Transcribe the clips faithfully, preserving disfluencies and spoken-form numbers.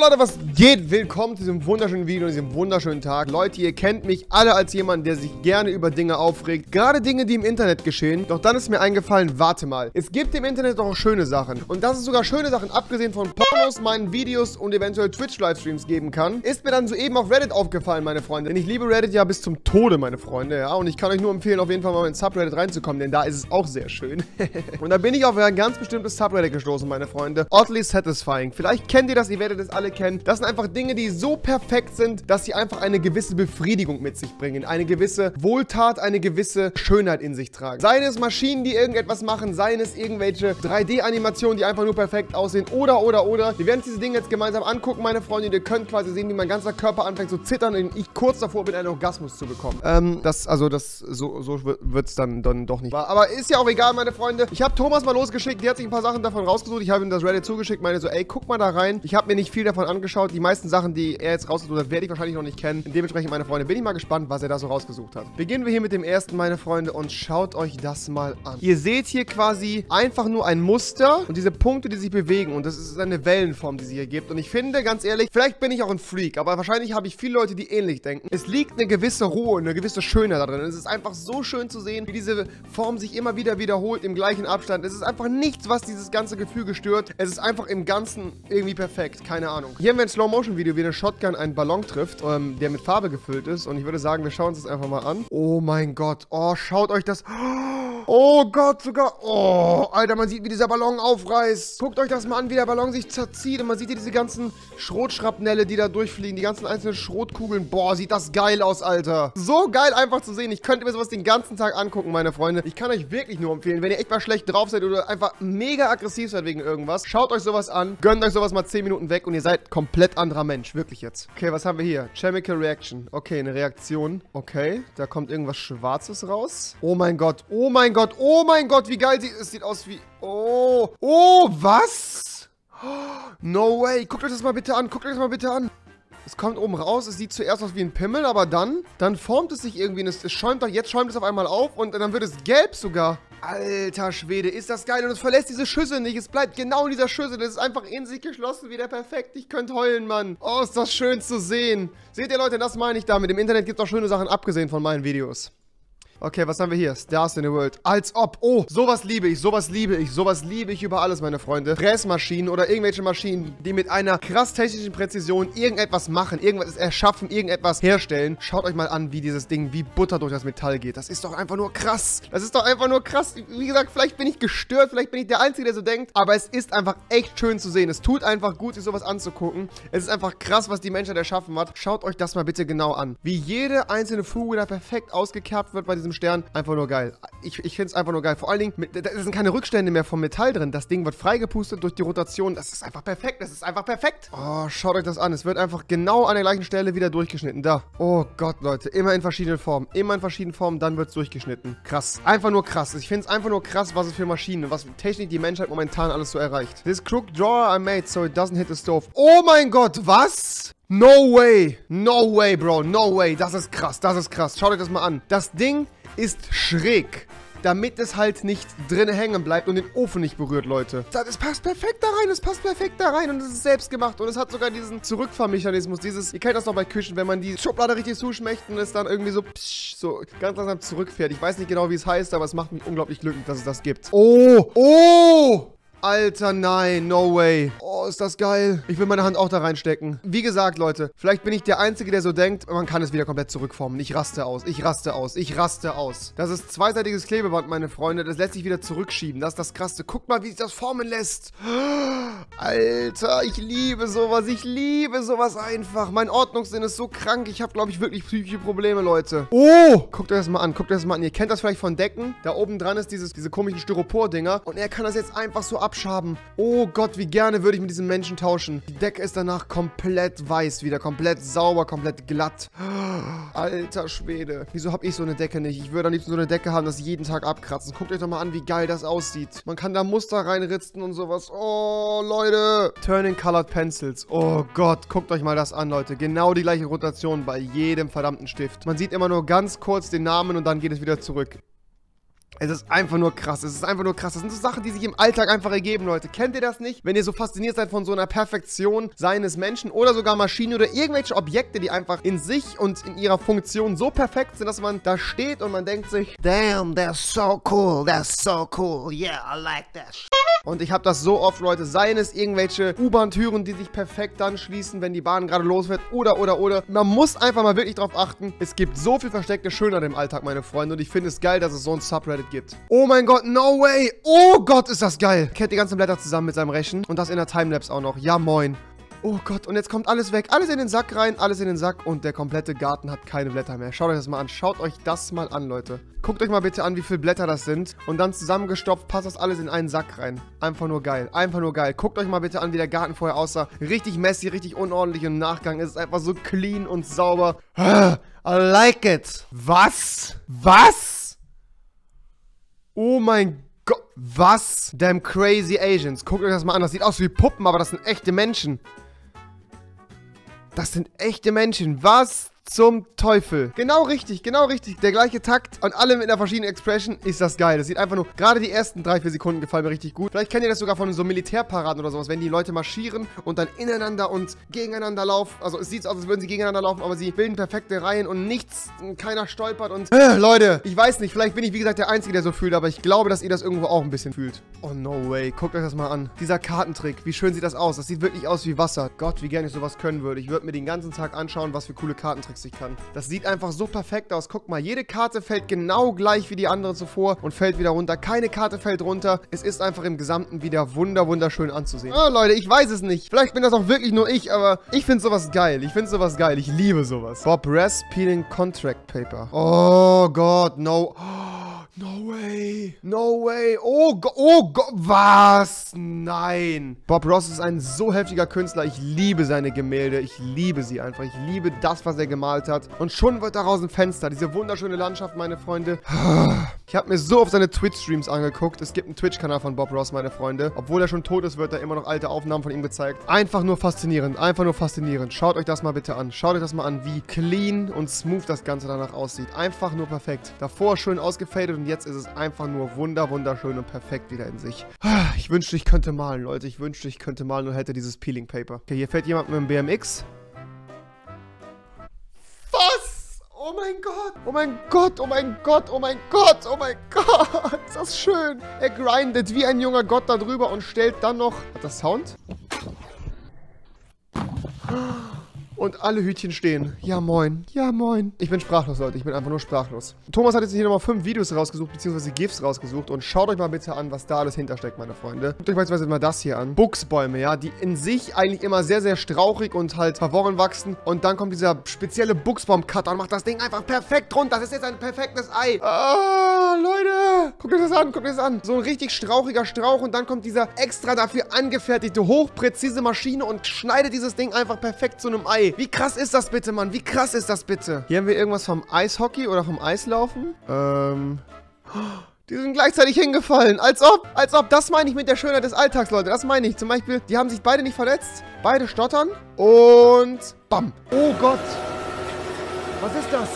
Yo Leute, was geht? Willkommen zu diesem wunderschönen Video und diesem wunderschönen Tag. Leute, ihr kennt mich alle als jemand, der sich gerne über Dinge aufregt. Gerade Dinge, die im Internet geschehen. Doch dann ist mir eingefallen, warte mal. Es gibt im Internet doch auch schöne Sachen. Und dass es sogar schöne Sachen, abgesehen von Pornos, meinen Videos und eventuell Twitch-Livestreams geben kann, ist mir dann soeben auf Reddit aufgefallen, meine Freunde. Denn ich liebe Reddit ja bis zum Tode, meine Freunde. Ja, und ich kann euch nur empfehlen, auf jeden Fall mal ins Subreddit reinzukommen, denn da ist es auch sehr schön. Und da bin ich auf ein ganz bestimmtes Subreddit gestoßen, meine Freunde. Oddly satisfying. Vielleicht kennt ihr das, ihr werdet es alle kennen. Das sind einfach Dinge, die so perfekt sind, dass sie einfach eine gewisse Befriedigung mit sich bringen, eine gewisse Wohltat, eine gewisse Schönheit in sich tragen. Seien es Maschinen, die irgendetwas machen, seien es irgendwelche drei D-Animationen, die einfach nur perfekt aussehen oder, oder, oder. Wir werden uns diese Dinge jetzt gemeinsam angucken, meine Freunde. Ihr könnt quasi sehen, wie mein ganzer Körper anfängt zu zittern und ich kurz davor bin, einen Orgasmus zu bekommen. Ähm, das, also das, so, so wird es dann, dann doch nicht wahr. Aber ist ja auch egal, meine Freunde. Ich habe Thomas mal losgeschickt, die hat sich ein paar Sachen davon rausgesucht. Ich habe ihm das Reddit zugeschickt, meine so, ey, guck mal da rein. Ich habe mir nicht viel davon angeschaut. Die meisten Sachen, die er jetzt rausgesucht hat, werde ich wahrscheinlich noch nicht kennen. Dementsprechend, meine Freunde, bin ich mal gespannt, was er da so rausgesucht hat. Beginnen wir hier mit dem ersten, meine Freunde, und schaut euch das mal an. Ihr seht hier quasi einfach nur ein Muster und diese Punkte, die sich bewegen. Und das ist eine Wellenform, die sie hier gibt. Und ich finde, ganz ehrlich, vielleicht bin ich auch ein Freak, aber wahrscheinlich habe ich viele Leute, die ähnlich denken. Es liegt eine gewisse Ruhe, eine gewisse Schönheit da drin. Es ist einfach so schön zu sehen, wie diese Form sich immer wieder wiederholt im gleichen Abstand. Es ist einfach nichts, was dieses ganze Gefüge stört. Es ist einfach im Ganzen irgendwie perfekt. Keine Ahnung. Hier haben wir ein Slow-Motion-Video, wie eine Shotgun einen Ballon trifft, ähm, der mit Farbe gefüllt ist. Und ich würde sagen, wir schauen uns das einfach mal an. Oh mein Gott. Oh, schaut euch das... Oh Gott, sogar... Oh, Alter, man sieht, wie dieser Ballon aufreißt. Guckt euch das mal an, wie der Ballon sich zerzieht. Und man sieht hier diese ganzen Schrotschrapnelle, die da durchfliegen. Die ganzen einzelnen Schrotkugeln. Boah, sieht das geil aus, Alter. So geil einfach zu sehen. Ich könnte mir sowas den ganzen Tag angucken, meine Freunde. Ich kann euch wirklich nur empfehlen, wenn ihr echt mal schlecht drauf seid oder einfach mega aggressiv seid wegen irgendwas. Schaut euch sowas an. Gönnt euch sowas mal zehn Minuten weg und ihr seid komplett anderer Mensch. Wirklich jetzt. Okay, was haben wir hier? Chemical Reaction. Okay, eine Reaktion. Okay, da kommt irgendwas Schwarzes raus. Oh mein Gott. Oh mein Gott. Gott, oh mein Gott, wie geil sieht es sieht aus wie... Oh, oh, was? No way, guckt euch das mal bitte an, guckt euch das mal bitte an. Es kommt oben raus, es sieht zuerst aus wie ein Pimmel, aber dann, dann formt es sich irgendwie, es schäumt doch, jetzt schäumt es auf einmal auf und dann wird es gelb sogar. Alter Schwede, ist das geil und es verlässt diese Schüssel nicht, es bleibt genau in dieser Schüssel, es ist einfach in sich geschlossen wieder perfekt, ich könnte heulen, Mann. Oh, ist das schön zu sehen. Seht ihr Leute, das meine ich damit, im Internet gibt es auch schöne Sachen, abgesehen von meinen Videos. Okay, was haben wir hier? Stars in the World. Als ob. Oh, sowas liebe ich, sowas liebe ich, sowas liebe ich über alles, meine Freunde. Fräsmaschinen oder irgendwelche Maschinen, die mit einer krass technischen Präzision irgendetwas machen, irgendwas erschaffen, irgendetwas herstellen. Schaut euch mal an, wie dieses Ding wie Butter durch das Metall geht. Das ist doch einfach nur krass. Das ist doch einfach nur krass. Wie gesagt, vielleicht bin ich gestört, vielleicht bin ich der Einzige, der so denkt, aber es ist einfach echt schön zu sehen. Es tut einfach gut, sich sowas anzugucken. Es ist einfach krass, was die Menschheit erschaffen hat. Schaut euch das mal bitte genau an. Wie jede einzelne Fuge da perfekt ausgekerbt wird bei diesem Stern, einfach nur geil. Ich, ich finde es einfach nur geil. Vor allen Dingen, mit, da sind keine Rückstände mehr vom Metall drin. Das Ding wird freigepustet durch die Rotation. Das ist einfach perfekt. Das ist einfach perfekt. Oh, schaut euch das an. Es wird einfach genau an der gleichen Stelle wieder durchgeschnitten. Da. Oh Gott, Leute. Immer in verschiedenen Formen. Immer in verschiedenen Formen. Dann wird es durchgeschnitten. Krass. Einfach nur krass. Ich finde es einfach nur krass, was es für Maschinen und was für Technik die Menschheit momentan alles so erreicht. This crook drawer I made so it doesn't hit the stove. Oh mein Gott, was? No way. No way, Bro. No way. Das ist krass. Das ist krass. Schaut euch das mal an. Das Ding ist schräg, damit es halt nicht drin hängen bleibt und den Ofen nicht berührt, Leute. Das passt perfekt da rein, es passt perfekt da rein und es ist selbst gemacht und es hat sogar diesen Zurückfahrmechanismus, dieses, ihr kennt das noch bei Küchen, wenn man die Schublade richtig zuschmeckt und es dann irgendwie so, psch, so ganz langsam zurückfährt. Ich weiß nicht genau, wie es heißt, aber es macht mich unglaublich glücklich, dass es das gibt. Oh, oh! Alter, nein, no way. Oh, ist das geil. Ich will meine Hand auch da reinstecken. Wie gesagt, Leute, vielleicht bin ich der Einzige, der so denkt, man kann es wieder komplett zurückformen. Ich raste aus, ich raste aus, ich raste aus. Das ist zweiseitiges Klebeband, meine Freunde. Das lässt sich wieder zurückschieben. Das ist das Krasse. Guckt mal, wie sich das formen lässt. Alter, ich liebe sowas. Ich liebe sowas einfach. Mein Ordnungssinn ist so krank. Ich habe, glaube ich, wirklich psychische Probleme, Leute. Oh, guckt euch das mal an. Guckt euch das mal an. Ihr kennt das vielleicht von Decken. Da oben dran ist dieses, diese komischen Styropor-Dinger. Und er kann das jetzt einfach so ab. Abschaben. Oh Gott, wie gerne würde ich mit diesem Menschen tauschen. Die Decke ist danach komplett weiß wieder. Komplett sauber, komplett glatt. Alter Schwede. Wieso habe ich so eine Decke nicht? Ich würde am liebsten so eine Decke haben, das jeden Tag abkratzen. Guckt euch doch mal an, wie geil das aussieht. Man kann da Muster reinritzen und sowas. Oh, Leute. Turning Colored Pencils. Oh Gott, guckt euch mal das an, Leute. Genau die gleiche Rotation bei jedem verdammten Stift. Man sieht immer nur ganz kurz den Namen und dann geht es wieder zurück. Es ist einfach nur krass, es ist einfach nur krass. Das sind so Sachen, die sich im Alltag einfach ergeben, Leute. Kennt ihr das nicht? Wenn ihr so fasziniert seid von so einer Perfektion seines Menschen oder sogar Maschinen oder irgendwelche Objekte, die einfach in sich und in ihrer Funktion so perfekt sind, dass man da steht und man denkt sich, damn, that's so cool, that's so cool, yeah, I like that shit. Und ich habe das so oft, Leute, seien es irgendwelche U-Bahn-Türen, die sich perfekt dann schließen, wenn die Bahn gerade losfährt oder, oder, oder. Man muss einfach mal wirklich drauf achten, es gibt so viel versteckte Schönheit im Alltag, meine Freunde, und ich finde es geil, dass es so ein Subreddit gibt. Oh mein Gott, no way! Oh Gott, ist das geil! Kennt die ganzen Blätter zusammen mit seinem Rechen und das in der Timelapse auch noch. Ja, moin. Oh Gott, und jetzt kommt alles weg. Alles in den Sack rein, alles in den Sack und der komplette Garten hat keine Blätter mehr. Schaut euch das mal an. Schaut euch das mal an, Leute. Guckt euch mal bitte an, wie viele Blätter das sind. Und dann zusammengestopft passt das alles in einen Sack rein. Einfach nur geil. Einfach nur geil. Guckt euch mal bitte an, wie der Garten vorher aussah. Richtig messy, richtig unordentlich und im Nachgang ist es einfach so clean und sauber. I like it. Was? Was? Oh mein Gott. Gott, was? Damn crazy Asians. Guckt euch das mal an. Das sieht aus wie Puppen, aber das sind echte Menschen. Das sind echte Menschen. Was zum Teufel? Genau richtig, genau richtig. Der gleiche Takt und alle mit einer verschiedenen Expression. Ist das geil. Das sieht einfach nur... Gerade die ersten drei, vier Sekunden gefallen mir richtig gut. Vielleicht kennt ihr das sogar von so Militärparaden oder sowas, wenn die Leute marschieren und dann ineinander und gegeneinander laufen. Also es sieht so aus, als würden sie gegeneinander laufen, aber sie bilden perfekte Reihen und nichts, keiner stolpert und... Äh, Leute, ich weiß nicht, vielleicht bin ich wie gesagt der Einzige, der so fühlt, aber ich glaube, dass ihr das irgendwo auch ein bisschen fühlt. Oh no way. Guckt euch das mal an. Dieser Kartentrick, wie schön sieht das aus. Das sieht wirklich aus wie Wasser. Gott, wie gerne ich sowas können würde. Ich würde mir den ganzen Tag anschauen, was für coole Kartentricks ich kann. Das sieht einfach so perfekt aus. Guck mal, jede Karte fällt genau gleich wie die andere zuvor und fällt wieder runter. Keine Karte fällt runter. Es ist einfach im Gesamten wieder wunder, wunderschön anzusehen. Oh, Leute, ich weiß es nicht. Vielleicht bin das auch wirklich nur ich, aber ich finde sowas geil. Ich finde sowas geil. Ich liebe sowas. Bob Ross peeling Contract Paper. Oh Gott, no. No way. No way. Oh Gott. Oh Gott. Was? Nein. Bob Ross ist ein so heftiger Künstler. Ich liebe seine Gemälde. Ich liebe sie einfach. Ich liebe das, was er gemalt hat. Und schon wird daraus ein Fenster. Diese wunderschöne Landschaft, meine Freunde. Ich habe mir so auf seine Twitch-Streams angeguckt. Es gibt einen Twitch-Kanal von Bob Ross, meine Freunde. Obwohl er schon tot ist, wird da immer noch alte Aufnahmen von ihm gezeigt. Einfach nur faszinierend. Einfach nur faszinierend. Schaut euch das mal bitte an. Schaut euch das mal an, wie clean und smooth das Ganze danach aussieht. Einfach nur perfekt. Davor schön ausgefadet und jetzt ist es einfach nur wunder, wunderschön und perfekt wieder in sich. Ich wünschte, ich könnte malen, Leute. Ich wünschte, ich könnte malen und hätte dieses Peeling Paper. Okay, hier fährt jemand mit einem B M X. Was? Oh mein Gott. Oh mein Gott, oh mein Gott, oh mein Gott, oh mein Gott. Ist das schön. Er grindet wie ein junger Gott da drüber und stellt dann noch... Hat das Sound? Und alle Hütchen stehen. Ja, moin. Ja, moin. Ich bin sprachlos, Leute. Ich bin einfach nur sprachlos. Thomas hat jetzt hier nochmal fünf Videos rausgesucht, beziehungsweise GIFs rausgesucht. Und schaut euch mal bitte an, was da alles hintersteckt, meine Freunde. Guckt euch beispielsweise mal das hier an. Buchsbäume, ja, die in sich eigentlich immer sehr, sehr strauchig und halt verworren wachsen. Und dann kommt dieser spezielle Buchsbaum-Cutter und macht das Ding einfach perfekt rund. Das ist jetzt ein perfektes Ei. Ah, Leute. Guckt euch das an, guckt euch das an. So ein richtig strauchiger Strauch. Und dann kommt dieser extra dafür angefertigte, hochpräzise Maschine und schneidet dieses Ding einfach perfekt zu einem Ei. Wie krass ist das bitte, Mann? Wie krass ist das bitte? Hier haben wir irgendwas vom Eishockey oder vom Eislaufen. Ähm... Die sind gleichzeitig hingefallen. Als ob, als ob. Das meine ich mit der Schönheit des Alltags, Leute. Das meine ich. Zum Beispiel, die haben sich beide nicht verletzt. Beide stottern. Und... Bam. Oh Gott. Was ist das?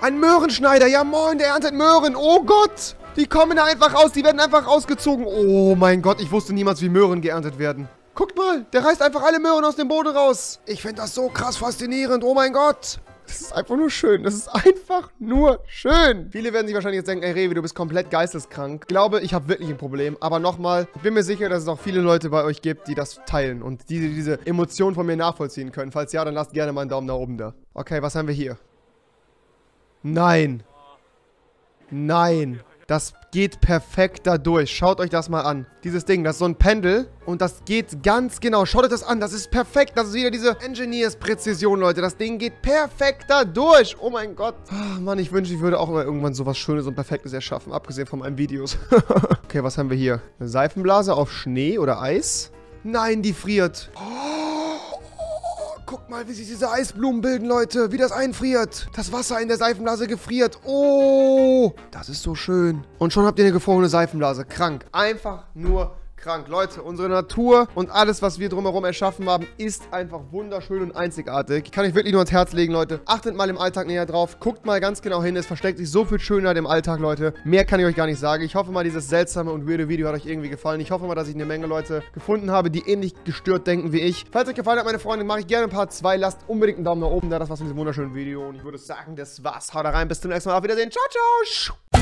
Ein Möhrenschneider. Ja, moin, der erntet Möhren. Oh Gott. Die kommen da einfach raus. Die werden einfach rausgezogen. Oh mein Gott. Ich wusste niemals, wie Möhren geerntet werden. Guckt mal, der reißt einfach alle Möhren aus dem Boden raus. Ich finde das so krass faszinierend, oh mein Gott. Das ist einfach nur schön. Das ist einfach nur schön. Viele werden sich wahrscheinlich jetzt denken, ey Revi, du bist komplett geisteskrank. Ich glaube, ich habe wirklich ein Problem. Aber nochmal, ich bin mir sicher, dass es auch viele Leute bei euch gibt, die das teilen und die diese Emotionen von mir nachvollziehen können. Falls ja, dann lasst gerne mal einen Daumen nach oben da. Okay, was haben wir hier? Nein. Nein. Das geht perfekt da durch. Schaut euch das mal an. Dieses Ding, das ist so ein Pendel und das geht ganz genau. Schaut euch das an, das ist perfekt. Das ist wieder diese Engineers-Präzision, Leute. Das Ding geht perfekt da durch. Oh mein Gott. Ach, Mann, ich wünsche, ich würde auch mal irgendwann sowas Schönes und Perfektes erschaffen. Abgesehen von meinen Videos. Okay, was haben wir hier? Eine Seifenblase auf Schnee oder Eis? Nein, die friert. Oh, oh, guck mal, wie sich diese Eisblumen bilden, Leute. Wie das einfriert. Das Wasser in der Seifenblase gefriert. Oh. Das ist so schön. Und schon habt ihr eine gefrorene Seifenblase. Krank. Einfach nur krank. Leute, unsere Natur und alles, was wir drumherum erschaffen haben, ist einfach wunderschön und einzigartig. Kann ich wirklich nur ans Herz legen, Leute. Achtet mal im Alltag näher drauf. Guckt mal ganz genau hin. Es versteckt sich so viel Schönheit im Alltag, Leute. Mehr kann ich euch gar nicht sagen. Ich hoffe mal, dieses seltsame und weirde Video hat euch irgendwie gefallen. Ich hoffe mal, dass ich eine Menge Leute gefunden habe, die ähnlich gestört denken wie ich. Falls euch gefallen hat, meine Freunde, mache ich gerne ein paar zwei. Lasst unbedingt einen Daumen nach oben da. Das war's mit diesem wunderschönen Video. Und ich würde sagen, das war's. Haut rein. Bis zum nächsten Mal. Auf Wiedersehen. Ciao, ciao.